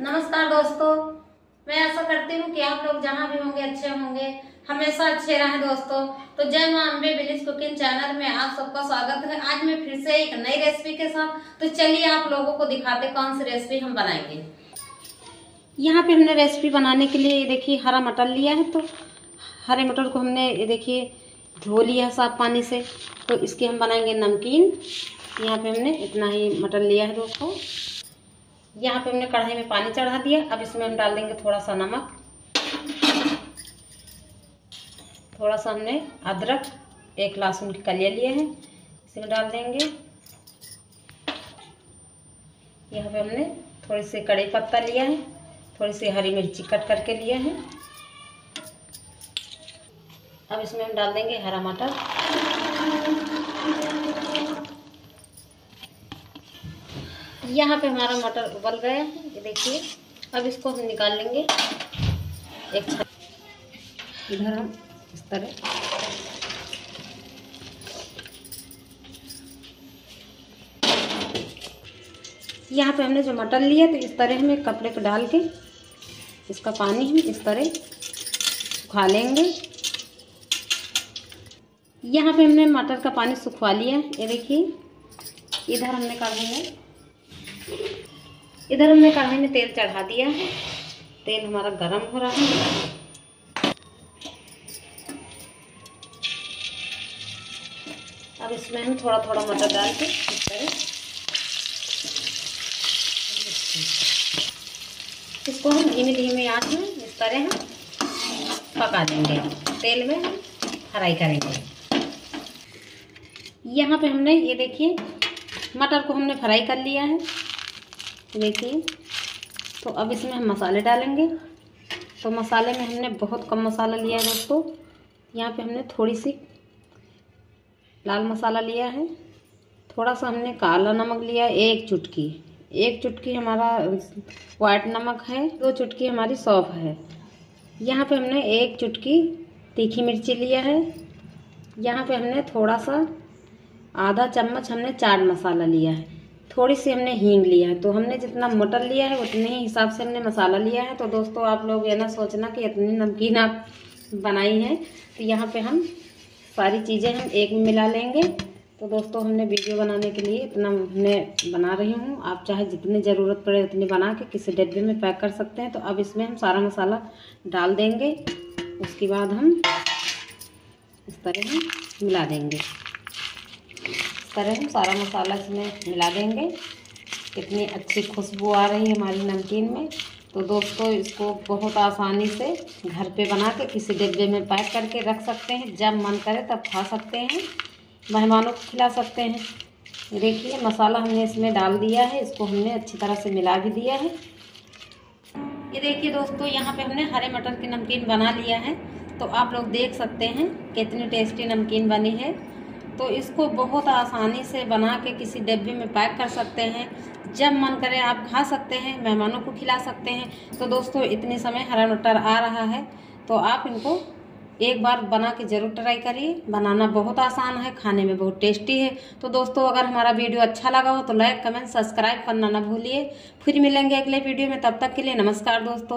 नमस्कार दोस्तों, मैं आशा करती हूँ कि आप लोग जहाँ भी होंगे अच्छे होंगे, हमेशा अच्छे रहें दोस्तों। तो जय मां अम्बे विलेज कुकिंग चैनल में आप सबका स्वागत है। आज मैं फिर से एक नई रेसिपी के साथ, तो चलिए आप लोगों को दिखाते कौन सी रेसिपी हम बनाएंगे। यहाँ पे हमने रेसिपी बनाने के लिए देखिए हरा मटर लिया है। तो हरे मटर को हमने देखिए धो लिया साफ पानी से। तो इसके हम बनाएंगे नमकीन। यहाँ पे हमने इतना ही मटर लिया है दोस्तों। यहाँ पे हमने कढ़ाई में पानी चढ़ा दिया। अब इसमें हम डाल देंगे थोड़ा सा नमक, थोड़ा सा हमने अदरक, एक लहसुन की कलियाँ लिए हैं, इसमें डाल देंगे। यहाँ पे हमने थोड़े से कड़ी पत्ता लिया है, थोड़ी सी हरी मिर्ची कट करके लिया है। अब इसमें हम डाल देंगे हरा मटर। यहाँ पे हमारा मटर उबल गया है, ये देखिए। अब इसको हम निकाल लेंगे एक छन्नी, इधर हम इस तरह। यहाँ पे हमने जो मटर लिया तो इस तरह हमें कपड़े पे डाल के इसका पानी हम इस तरह सुखा लेंगे। यहाँ पे हमने मटर का पानी सुखवा लिया, ये देखिए। इधर हमने कढ़ाई में तेल चढ़ा दिया है। तेल हमारा गरम हो रहा है। अब इसमें हम थोड़ा थोड़ा मटर डाल के इस तरह इसको हम धीमे धीमे आंच में इस तरह हम पका देंगे, तेल में फ्राई करेंगे। यहाँ पे हमने ये देखिए मटर को हमने फ्राई कर लिया है, देखिए। तो अब इसमें हम मसाले डालेंगे। तो मसाले में हमने बहुत कम मसाला लिया है दोस्तों। यहाँ पे हमने थोड़ी सी लाल मसाला लिया है, थोड़ा सा हमने काला नमक लिया है, एक चुटकी हमारा वाइट नमक है, 2 चुटकी हमारी सौंफ है। यहाँ पे हमने 1 चुटकी तीखी मिर्ची लिया है। यहाँ पे हमने थोड़ा सा आधा चम्मच हमने चाट मसाला लिया है, थोड़ी सी हमने हींग लिया है। तो हमने जितना मटर लिया है उतने ही हिसाब से हमने मसाला लिया है। तो दोस्तों आप लोग ये ना सोचना कि इतनी नमकीन आप बनाई हैं। तो यहाँ पे हम सारी चीज़ें हम एक में मिला लेंगे। तो दोस्तों हमने वीडियो बनाने के लिए इतना हमने बना रही हूँ, आप चाहे जितनी ज़रूरत पड़े उतनी बना के किसी डिब्बे में पैक कर सकते हैं। तो अब इसमें हम सारा मसाला डाल देंगे, उसके बाद हम इस तरह हम मिला देंगे। तरह हम सारा मसाला इसमें मिला देंगे। कितनी अच्छी खुशबू आ रही है हमारी नमकीन में। तो दोस्तों इसको बहुत आसानी से घर पे बना के किसी डिब्बे में पैक करके रख सकते हैं, जब मन करे तब खा सकते हैं, मेहमानों को खिला सकते हैं। देखिए मसाला हमने इसमें डाल दिया है, इसको हमने अच्छी तरह से मिला भी दिया है। ये देखिए दोस्तों, यहाँ पे हमने हरे मटर की नमकीन बना लिया है। तो आप लोग देख सकते हैं कितनी टेस्टी नमकीन बनी है। तो इसको बहुत आसानी से बना के किसी डिब्बे में पैक कर सकते हैं, जब मन करे आप खा सकते हैं, मेहमानों को खिला सकते हैं। तो दोस्तों इतने समय हरा मटर आ रहा है, तो आप इनको एक बार बना के ज़रूर ट्राई करिए। बनाना बहुत आसान है, खाने में बहुत टेस्टी है। तो दोस्तों अगर हमारा वीडियो अच्छा लगा हो तो लाइक, कमेंट, सब्सक्राइब करना ना भूलिए। फिर मिलेंगे अगले वीडियो में, तब तक के लिए नमस्कार दोस्तों।